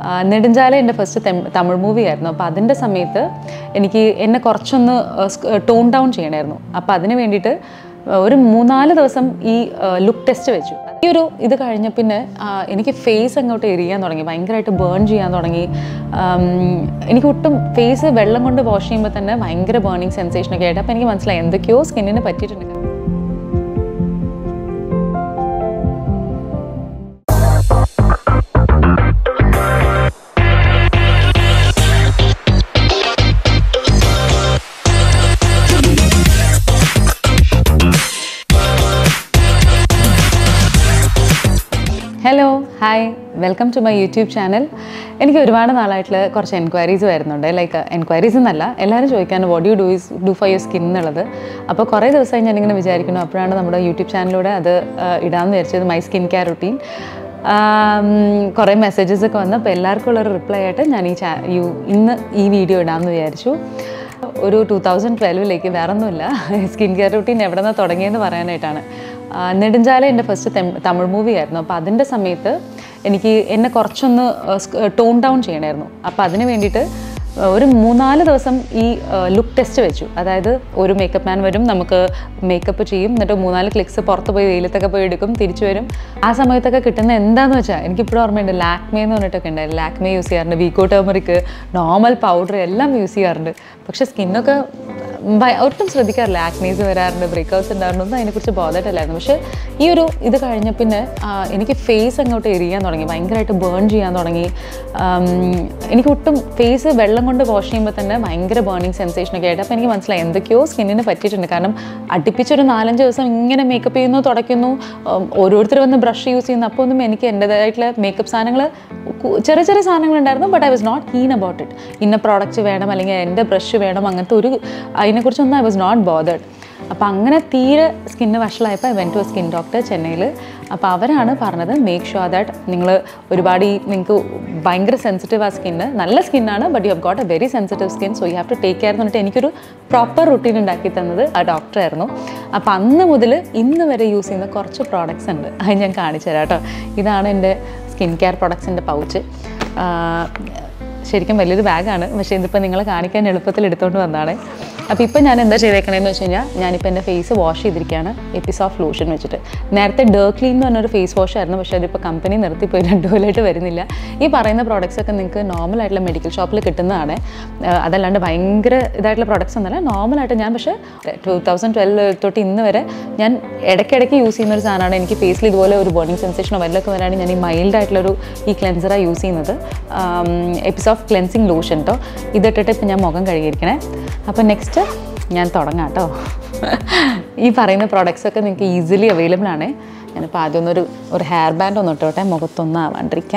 First Tamil movie. I toned down. I look test. Face burn burning sensation. Hi, welcome to my YouTube channel. I have some enquiries. Like enquiries, what do you do for your skin? So, I have YouTube channel. That is my skincare routine. There messages reply this video. In 2012, I started skincare routine. I first Tamil movie. I toned down. I look test. That is, makeup man makeup I outcomes are acne's and breakouts and I bother to learn. This face and area, burn face washing but burning sensation. But I was not keen about it. I was not bothered. I went to a skin doctor in Chennai. Make sure that you are sensitive skin, but you have got a very sensitive skin, so you have to take care of the proper routine. Doctor. I use products. This is skincare products in the pouch. I have a bag, I have a bag, I have a face wash Episoft Lotion. I have a face wash, I have a company, I have a toilet. These products are normal at a medical shop. That's why products are normal at 2012 I use cleansing lotion. Next, these products are easily available. I have a hairband on the top.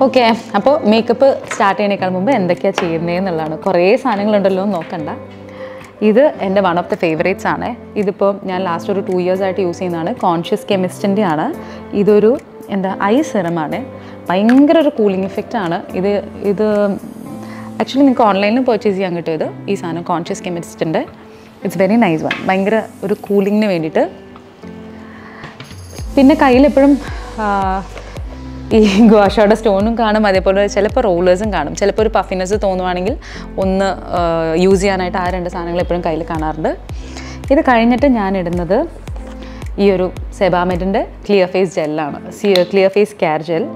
Okay, so makeup start. This is one of the favorites. This is last 2 years I use Conscious Chemist. This is an eye serum. It a cooling effect. Actually, you can online purchase this. This is Conscious Chemist. It's a very nice one. It's a cooling effect. Gua shot a stone, rollers and garden, celeper puffiness, the tone one use an attire and a sangle kaila canarder. Either karinat and yan another sebamid clear face gel, see a clear face care gel.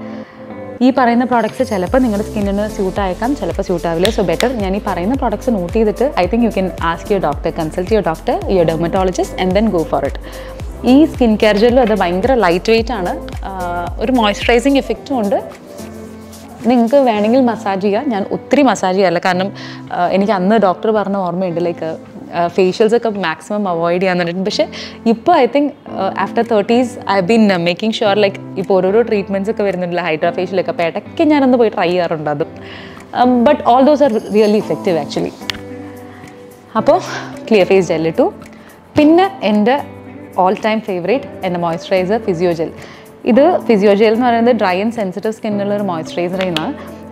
E parana products a celeper, skin in a suit icon, celeper suit, so better yani parana products and OT that I think you can ask your doctor, consult your doctor, your dermatologist, and then go for it. This skincare gel is lightweight and a moisturizing effect. If you have a massage, I have massage. I have a doctor facials maximum avoid. Now, I think after 30s, I have been making sure like treatments hydra facial I try. But all those are really effective actually. Then, clear face gel too. All-time favorite and the moisturizer Physio Gel. This Physio Gel is dry and sensitive skin moisturizer.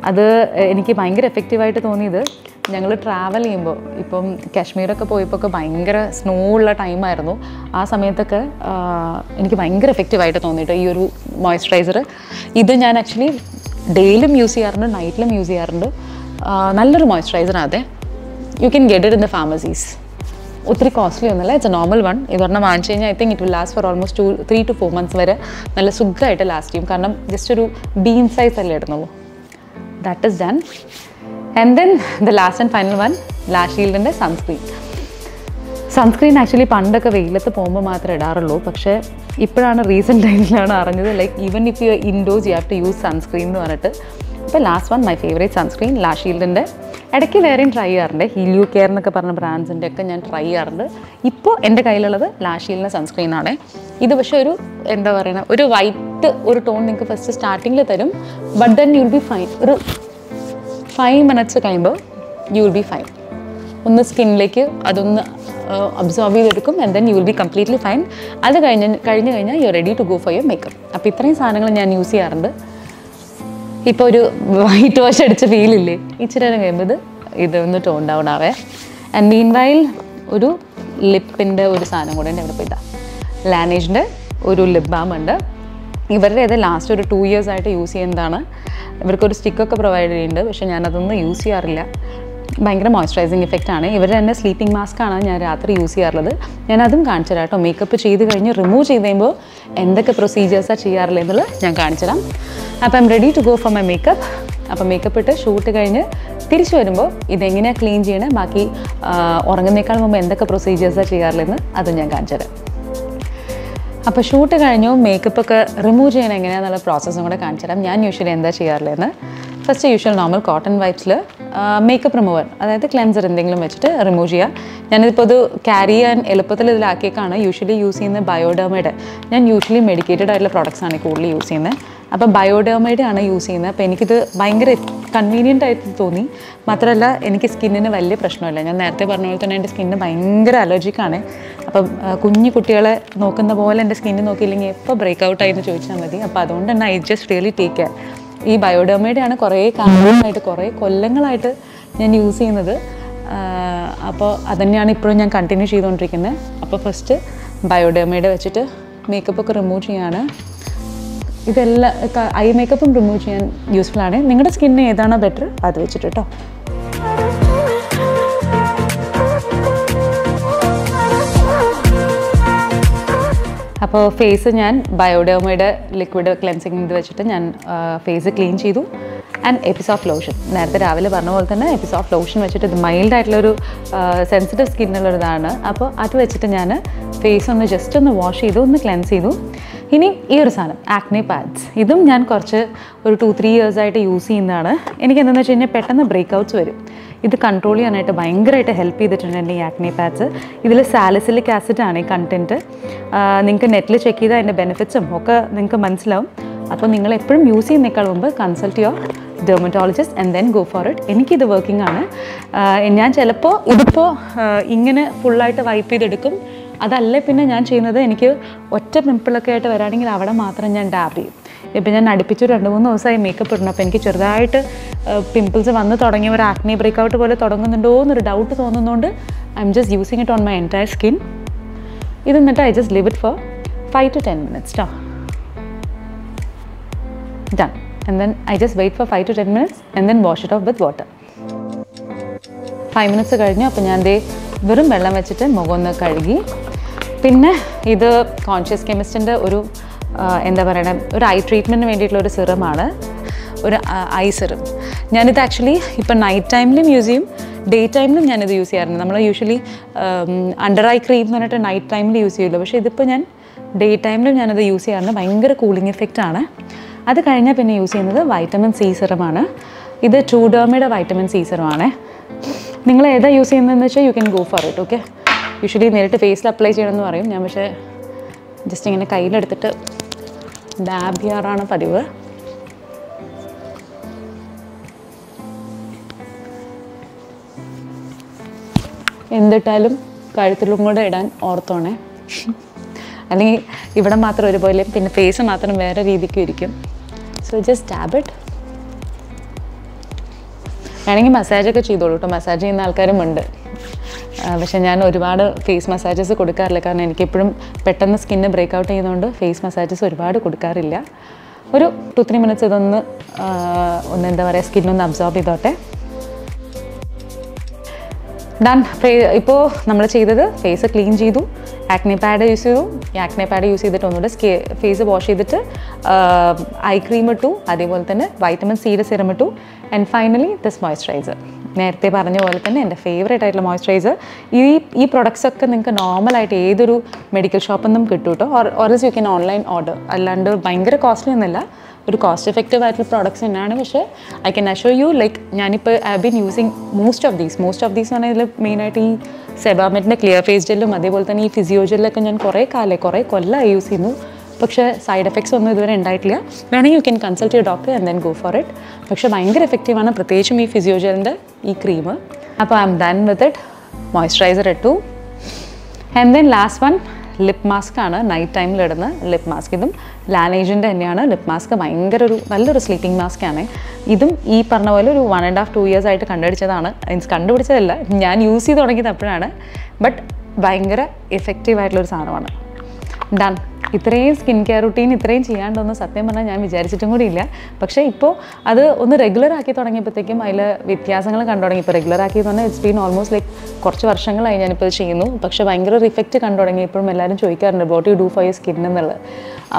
That's very effective. I travel now to Kashmir, there was snow time. At that time, it was very effective. This moisturizer. This I actually ഡെയിലും use ചെയ്യാറുണ്ട്, നൈറ്റിലും use ചെയ്യാറുണ്ട്. നല്ലൊരു മോയ്സ്ചറൈസറാണ് അതെ. You can get it in the pharmacies. ഒത്തിരി costly ഒന്നുമല്ല, it's a normal one. ഇതൊരെണ്ണം വാങ്ങിച്ചു കഴിഞ്ഞാൽ I think it will last for almost 3 to 4 months വരെ നല്ല സുഖമായിട്ട് ലാസ്റ്റ് ചെയ്യും. കാരണം ജസ്റ്റ് ഒരു ബീൻ സൈസ് അല്ലേ ഇടുന്നുള്ളൂ. That is done. And then the last and final one, lash ഷീൽഡിൻ്റെ സൺസ്ക്രീൻ. സൺസ്ക്രീൻ ആക്ച്വലി പണ്ടൊക്കെ വെയിലത്ത് പോകുമ്പോൾ മാത്രമേ ഇടാറുള്ളൂ. പക്ഷേ ഇപ്പോഴാണ് റീസെൻ്റ് ടൈമിലാണ് അറിഞ്ഞത്, like even if you indoors you have to use sunscreen എന്ന് പറഞ്ഞിട്ട്. ഇപ്പോൾ last one my favourite sunscreen lash ഷീൽഡിൻ്റെ. ഇടയ്ക്ക് വേറെയും ട്രൈ ചെയ്യാറുണ്ട്, ഹീലിയോ കെയർ എന്നൊക്കെ പറഞ്ഞ ബ്രാൻഡ്സിൻ്റെ ഒക്കെ ഞാൻ ട്രൈ ചെയ്യാറുണ്ട്. ഇപ്പോൾ എൻ്റെ കയ്യിലുള്ളത് ലാഷ് ഷീൽഡിൻ്റെ സൺസ്ക്രീനാണ്. ഇത് പക്ഷേ ഒരു എന്താ പറയുക, ഒരു വൈറ്റ് ഒരു ടോൺ നിങ്ങൾക്ക് ഫസ്റ്റ് സ്റ്റാർട്ടിങ്ങിൽ തരും, but then you will be fine. ഒരു 5 minutes കഴിയുമ്പോൾ യു വിൽ ബി ഫൈൻ. ഒന്ന് സ്കിന്നിലേക്ക് അതൊന്ന് അബ്സോർബ് ചെയ്തെടുക്കും, and then you will be completely fine. അത് കഴിഞ്ഞ് കഴിഞ്ഞാൽ you are ready to go for your makeup. അപ്പോൾ ഇത്രയും സാധനങ്ങൾ ഞാൻ യൂസ് ചെയ്യാറുണ്ട്. ഇപ്പോൾ ഒരു വൈറ്റ് വാഷ് അടിച്ച ഫീലില്ലേ, ഇച്ചിരി നേരം കഴിയുമ്പോൾ ഇതൊന്ന് ടോൺ ഡൗൺ ആവേ. ആൻഡ് മീൻ വൈൽ ഒരു ലിപ്പിൻ്റെ ഒരു സാധനം കൂടെ ഉണ്ട്. എവിടെ ഇതാണ് ലാനേജിൻ്റെ ഒരു ലിപ് ബാം ഉണ്ട്. ഇവരുടെ ഇത് ലാസ്റ്റ് ഒരു 2 years ആയിട്ട് യൂസ് ചെയ്യുന്നതാണ്. ഇവർക്കൊരു സ്റ്റിക്കൊക്കെ പ്രൊവൈഡ് ചെയ്യുന്നുണ്ട്, പക്ഷേ ഞാനതൊന്നും യൂസ് ചെയ്യാറില്ല. ഭയങ്കര മോയ്സ്ചറൈസിങ് എഫക്റ്റ് ആണ്. ഇവരുടെ തന്നെ സ്ലീപ്പിംഗ് മാസ്കാണ് ഞാൻ രാത്രി യൂസ് ചെയ്യാറുള്ളത്. ഞാനതും കാണിച്ചു തരാം കേട്ടോ. മേക്കപ്പ് ചെയ്ത് കഴിഞ്ഞ് റിമൂവ് ചെയ്ത് കഴിയുമ്പോൾ എന്തൊക്കെ പ്രൊസീജിയേഴ്സാണ് ചെയ്യാറുള്ളത് എന്നുള്ളത് ഞാൻ കാണിച്ചു തരാം. അപ്പം I'm ready to go for my makeup. അപ്പം മേക്കപ്പ് ഇട്ട് ഷൂട്ട് കഴിഞ്ഞ് തിരിച്ചു വരുമ്പോൾ ഇതെങ്ങനെയാണ് ക്ലീൻ ചെയ്യണേ, ബാക്കി ഉറങ്ങുന്നേക്കാൾ മുമ്പ് എന്തൊക്കെ പ്രൊസീജിയേഴ്സാണ് ചെയ്യാറുള്ളതെന്ന് അതും ഞാൻ കാണിച്ചു തരാം. അപ്പോൾ ഷൂട്ട് കഴിഞ്ഞു മേക്കപ്പൊക്കെ റിമൂവ് ചെയ്യണം എങ്ങനെയാണെന്നുള്ള പ്രോസസ്സും കൂടെ കാണിച്ചു തരാം. ഞാൻ യൂഷ്വലി എന്താ ചെയ്യാറുള്ളതെന്ന്. ഫസ്റ്റ് യൂഷ്വൽ നോർമൽ കോട്ടൺ വൈറ്റ്സിൽ മേക്കപ്പ് റിമൂവർ, അതായത് ക്ലെൻസർ എന്തെങ്കിലും വെച്ചിട്ട് റിമൂവ് ചെയ്യുക. ഞാനിതിപ്പോൾ അത് ക്യാരി ചെയ്യാൻ എളുപ്പത്തിൽ ഇതിലാക്കിയേക്കാണ് യൂഷ്വലി യൂസ് ചെയ്യുന്നത്. ബയോഡെർമയുടെ ഞാൻ യൂഷ്വലി മെഡിക്കേറ്റഡ് ആയിട്ടുള്ള പ്രോഡക്ട്സാണ് കൂടുതൽ യൂസ് ചെയ്യുന്നത്. അപ്പോൾ ബയോഡെർമയുടെ ആണ് യൂസ് ചെയ്യുന്നത്. അപ്പോൾ എനിക്കിത് ഭയങ്കര കൺവീനിയൻ്റ് ആയിട്ട് തോന്നി. മാത്രമല്ല എനിക്ക് സ്കിന്നിന് വലിയ പ്രശ്നമില്ല. ഞാൻ നേരത്തെ പറഞ്ഞ പോലെ തന്നെ എൻ്റെ സ്കിന്നിന് ഭയങ്കര അലർജിക്കാണ്. അപ്പം കുഞ്ഞു കുട്ടികളെ നോക്കുന്ന പോലെ എൻ്റെ സ്കിന്നിന് നോക്കിയില്ലെങ്കിൽ എപ്പോൾ ബ്രേക്ക്ഔട്ട് ആയെന്ന് ചോദിച്ചാൽ മതി. അപ്പോൾ അതുകൊണ്ട് തന്നെ I just really take care. ഈ ബയോഡെർമയുടെ ആണ് കുറേ കാലങ്ങളായിട്ട്, കുറേ കൊല്ലങ്ങളായിട്ട് ഞാൻ യൂസ് ചെയ്യുന്നത്. അപ്പോൾ അതുതന്നെയാണ് ഇപ്പോഴും ഞാൻ കണ്ടിന്യൂ ചെയ്തുകൊണ്ടിരിക്കുന്നത്. അപ്പോൾ ഫസ്റ്റ് ബയോഡെർമയുടെ വെച്ചിട്ട് മേക്കപ്പൊക്കെ റിമൂവ് ചെയ്യാണ്. ഇതെല്ലാം ഐ മേക്കപ്പും റിമൂവ് ചെയ്യാൻ യൂസ്ഫുള്ളാണ്. നിങ്ങളുടെ സ്കിന്നിന് ഏതാണോ ബെറ്റർ അത് വെച്ചിട്ട് കേട്ടോ. അപ്പോൾ ഫേസ് ഞാൻ ബയോഡെർമയുടെ ലിക്വിഡ് ക്ലെൻസിങ് ഇത് വെച്ചിട്ട് ഞാൻ ഫേസ് ക്ലീൻ ചെയ്തു. ആൻഡ് എപ്പിസോഫ്റ്റ് ലോഷൻ, നേരത്തെ രാവിലെ പറഞ്ഞ പോലെ തന്നെ എപ്പിസോഫ്റ്റ് ലോഷൻ വെച്ചിട്ട് ഇത് മൈൽഡ് ആയിട്ടുള്ളൊരു സെൻസിറ്റീവ് സ്കിന്നുള്ളൊരിതാണ്. അപ്പോൾ അത് വെച്ചിട്ട് ഞാൻ ഫേസ് ഒന്ന് ജസ്റ്റ് ഒന്ന് വാഷ് ചെയ്തു, ഒന്ന് ക്ലെൻസ് ചെയ്തു. ഇനി ഈ ഒരു സാധനം ആക്നെ പാഡ്സ്, ഇതും ഞാൻ കുറച്ച് ഒരു 2-3 years ആയിട്ട് യൂസ് ചെയ്യുന്നതാണ്. എനിക്കെന്താണെന്ന് വെച്ച് കഴിഞ്ഞാൽ പെട്ടെന്ന് ബ്രേക്ക്ഔട്ട്സ് വരും. ഇത് കൺട്രോൾ ചെയ്യാനായിട്ട് ഭയങ്കരമായിട്ട് ഹെൽപ്പ് ചെയ്തിട്ടുണ്ട് എൻ്റെ ഈ ആക്നെ പാഡ്സ്. ഇതിൽ സാലിസിലിക് ആസിഡാണ് ഈ കണ്ടൻറ്റ്. നിങ്ങൾക്ക് നെറ്റിൽ ചെക്ക് ചെയ്താൽ അതിൻ്റെ ബെനിഫിറ്റ്സും ഒക്കെ നിങ്ങൾക്ക് മനസ്സിലാവും. അപ്പോൾ നിങ്ങൾ എപ്പോഴും യൂസ് ചെയ്യുന്നതിനേക്കാൾ മുമ്പ് consult your dermatologist and then go for it. എനിക്കിത് വർക്കിംഗ് ആണ്. ഞാൻ ചിലപ്പോൾ ഇതിപ്പോൾ ഇങ്ങനെ ഫുള്ളായിട്ട് വൈപ്പ് ചെയ്തെടുക്കും. അതല്ലേ പിന്നെ ഞാൻ ചെയ്യുന്നത്, എനിക്ക് ഒറ്റ പിമ്പിളൊക്കെ ആയിട്ട് വരാണെങ്കിൽ അവിടെ മാത്രം ഞാൻ ഡാബ് ചെയ്യും. ഇപ്പം ഞാൻ അടുപ്പിച്ചു 2-3 ദിവസമായി മേക്കപ്പ് ഇടണം. അപ്പോൾ എനിക്ക് ചെറുതായിട്ട് പിമ്പിൾസ് വന്ന് തുടങ്ങി, ഒരു ആക്നെ ബ്രേക്ക്ഔട്ട് പോലെ തുടങ്ങുന്നുണ്ടോ എന്നൊരു ഡൗട്ട് തോന്നുന്നതുകൊണ്ട് I'm just using it on my entire skin. ഇത് എന്നിട്ട് I just leave it for 5 to 10 minutes ട്ടോ. Done. And then I just wait for 5 to 10 minutes and then wash it off with water. 5 minutes കഴിഞ്ഞു. അപ്പോൾ ഞാൻ ദേ വെറും വെള്ളം വെച്ചിട്ട് മുഖം ഒന്ന് കഴുകി. പിന്നെ ഇത് കോൺഷ്യസ് കെമിസ്റ്റിൻ്റെ ഒരു എന്താ പറയണേ, ഒരു ഐ ട്രീറ്റ്മെൻറ്റിന് വേണ്ടിയിട്ടുള്ളൊരു സിറമാണ്, ഒരു ഐ സിറം. ഞാനിത് ആക്ച്വലി ഇപ്പം നൈറ്റ് ടൈമിലും യൂസ് ചെയ്യും, ഡേ ടൈമിലും ഞാനിത് യൂസ് ചെയ്യാറുണ്ട്. നമ്മൾ യൂഷ്വലി അണ്ടർ ഐ ക്രീം എന്ന് പറഞ്ഞിട്ട് നൈറ്റ് ടൈമിൽ യൂസ് ചെയ്യുള്ളൂ, പക്ഷേ ഇതിപ്പോൾ ഞാൻ ഡേ ടൈമിലും ഞാനത് യൂസ് ചെയ്യാറുണ്ട്. ഭയങ്കര കൂളിംഗ് എഫക്റ്റാണ്. അത് കഴിഞ്ഞാൽ പിന്നെ യൂസ് ചെയ്യുന്നത് വൈറ്റമിൻ സി സിറമാണ്. ഇത് ട്രൂഡെർമയുടെ വൈറ്റമിൻ സി സിറമാണ്. നിങ്ങൾ ഏതാ യൂസ് ചെയ്യുന്നതെന്ന് വെച്ചാൽ you can go for it. Okay, usually നേരിട്ട് ഫേസിൽ അപ്ലൈ ചെയ്യണമെന്ന് പറയും. ഞാൻ പക്ഷേ ജസ്റ്റ് ഇങ്ങനെ കയ്യിലെടുത്തിട്ട് ഡാബ് ചെയ്യാറാണ് പതിവ്. എന്തിട്ടാലും കഴുത്തിലും കൂടെ ഇടാൻ ഓർത്തോണേ, അല്ലെങ്കിൽ ഇവിടെ മാത്രം ഒരുപോലെ പിന്നെ ഫേസ് മാത്രം വേറെ രീതിക്കും ഇരിക്കും. So just dab it. വേണമെങ്കിൽ മസാജൊക്കെ ചെയ്തോളൂ കേട്ടോ, മസാജ് ചെയ്യുന്ന ആൾക്കാരും ഉണ്ട്. പക്ഷേ ഞാൻ ഒരുപാട് ഫേസ് മസാജസ് കൊടുക്കാറില്ല, കാരണം എനിക്കെപ്പോഴും പെട്ടെന്ന് സ്കിന്ന് ബ്രേക്ക് ഔട്ട് ചെയ്യുന്നതുകൊണ്ട് ഫേസ് മസാജസ് ഒരുപാട് കൊടുക്കാറില്ല. ഒരു 2-3 മിനിറ്റ്സ് ഇതൊന്ന് എന്താ പറയുക സ്കിന്നൊന്ന് അബ്സോർബ് ചെയ്തോട്ടെ. ഡൺ. ഇപ്പോൾ നമ്മൾ ചെയ്തത് ഫേസ് ക്ലീൻ ചെയ്തു, ആക്നെ പാഡ് യൂസ് ചെയ്തു. ഈ ആക്നെ പാഡ് യൂസ് ചെയ്തിട്ട് ഒന്നുകൂടെ ഫേസ് വാഷ് ചെയ്തിട്ട് ഐ ക്രീം ഇട്ടു, അതേപോലെ തന്നെ വൈറ്റമിൻ സിയുടെ സിറം ഇട്ടു, ആൻഡ് ഫൈനലി ദിസ് മോയ്സ്ചറൈസർ. നേരത്തെ പറഞ്ഞ പോലെ തന്നെ എൻ്റെ ഫേവറേറ്റ് ആയിട്ടുള്ള മോയ്സ്ചറൈസർ. ഈ പ്രൊഡക്ട്സൊക്കെ നിങ്ങൾക്ക് നോർമലായിട്ട് ഏതൊരു മെഡിക്കൽ ഷോപ്പിൽ നിന്നും കിട്ടും കേട്ടോ, or you can online order. അല്ലാണ്ട് ഭയങ്കര കോസ്റ്റ്ലി ഒന്നുമില്ല, ഒരു കോസ്റ്റ് എഫക്റ്റീവ് ആയിട്ടുള്ള പ്രോഡക്ട്സ് തന്നെയാണ്. പക്ഷേ I can assure you like ഞാനിപ്പോൾ I have been using most of these എന്ന് പറഞ്ഞാൽ ഇതിൽ മെയിനായിട്ട് ഈ സെബാമെറ്റിൻ്റെ ക്ലിയർ ഫേസ് ജെല്ലും അതേപോലെ തന്നെ ഈ ഫിസിയോ ജെല്ലൊക്കെ ഞാൻ കുറേ കാലമായി യൂസ് ചെയ്യുന്നു. പക്ഷേ സൈഡ് എഫക്ട്സ് ഒന്നും ഇതുവരെ ഉണ്ടായിട്ടില്ല. വേണമെങ്കിൽ you can consult your doctor and then go for it. പക്ഷേ ഭയങ്കര എഫക്റ്റീവാണ്, പ്രത്യേകിച്ചും ഈ ഫിസിയോ ജെല്ലിൻ്റെ ഈ ക്രീം. അപ്പോൾ I'm done with it. Moisturiser ഇട്ടു, and then last one lip mask ആണ്. നൈറ്റ് ടൈമിൽ ഇടുന്ന ലിപ് മാസ്ക്, ഇതും ലാനേജിൻ്റെ തന്നെയാണ്. ലിപ് മാസ്ക് ഭയങ്കര ഒരു നല്ലൊരു സ്ലീപ്പിംഗ് മാസ്ക് ആണ്. ഇതും ഈ പറഞ്ഞ പോലെ ഒരു 1.5-2 years ആയിട്ട് കണ്ടുപിടിച്ചതല്ല, ഞാൻ യൂസ് ചെയ്ത് തുടങ്ങിയത് അപ്പോഴാണ്. ബട്ട് ഭയങ്കര എഫക്റ്റീവായിട്ടുള്ളൊരു സാധനമാണ്. ഡൺ. ഇത്രയും സ്കിൻ കെയർ റുട്ടീൻ ഇത്രയും ചെയ്യാണ്ടൊന്നും സത്യം പറഞ്ഞാൽ ഞാൻ വിചാരിച്ചിട്ടും കൂടി ഇല്ല. പക്ഷേ ഇപ്പോൾ അത് ഒന്ന് റെഗുലറാക്കി തുടങ്ങിയപ്പോഴത്തേക്കും അതിൽ വ്യത്യാസങ്ങൾ കണ്ടു തുടങ്ങി. ഇപ്പോൾ റെഗുലറാക്കി എന്ന് പറഞ്ഞാൽ ഇറ്റ്സ് ബീൻ ഓൾമോസ്റ്റ് ലൈക്ക് കുറച്ച് വർഷങ്ങളായി ഞാനിപ്പോൾ ഇത് ചെയ്യുന്നു. പക്ഷേ ഭയങ്കര ഒരു ഇഫക്റ്റ് കണ്ടു തുടങ്ങി. ഇപ്പോഴും എല്ലാവരും ചോദിക്കാറുണ്ട് what you do for your skin എന്നുള്ളത്.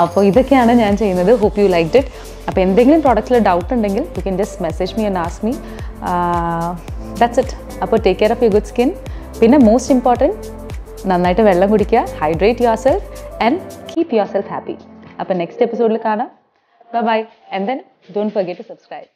അപ്പോൾ ഇതൊക്കെയാണ് ഞാൻ ചെയ്യുന്നത്. Hope you liked it. അപ്പോൾ എന്തെങ്കിലും പ്രോഡക്റ്റിൽ ഡൗട്ട് ഉണ്ടെങ്കിൽ you can just message me and ask me. That's it. അപ്പോൾ take care of your good skin. പിന്നെ മോസ്റ്റ് ഇമ്പോർട്ടൻറ്റ് നന്നായിട്ട് വെള്ളം കുടിക്കുക, hydrate your self and keep yourself happy. Up in next episode, bye bye, and then don't forget to subscribe.